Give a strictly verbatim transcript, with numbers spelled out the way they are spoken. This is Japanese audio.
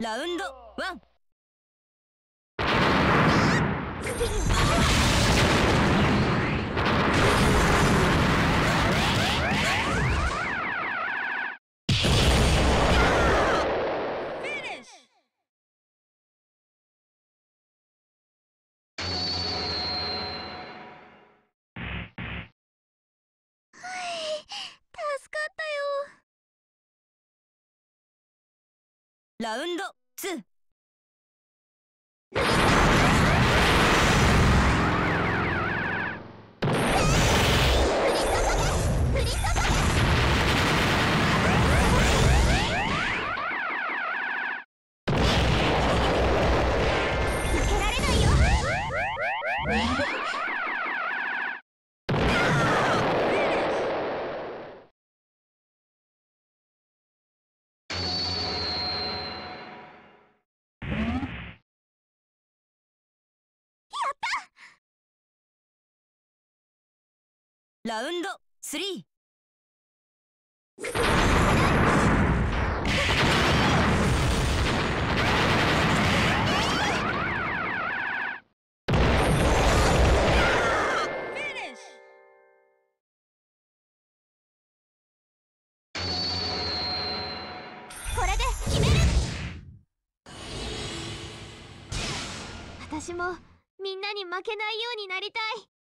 ラウンドワン。ラウンドツー。ラウンドスリー。これで決める。私もみんなに負けないようになりたい。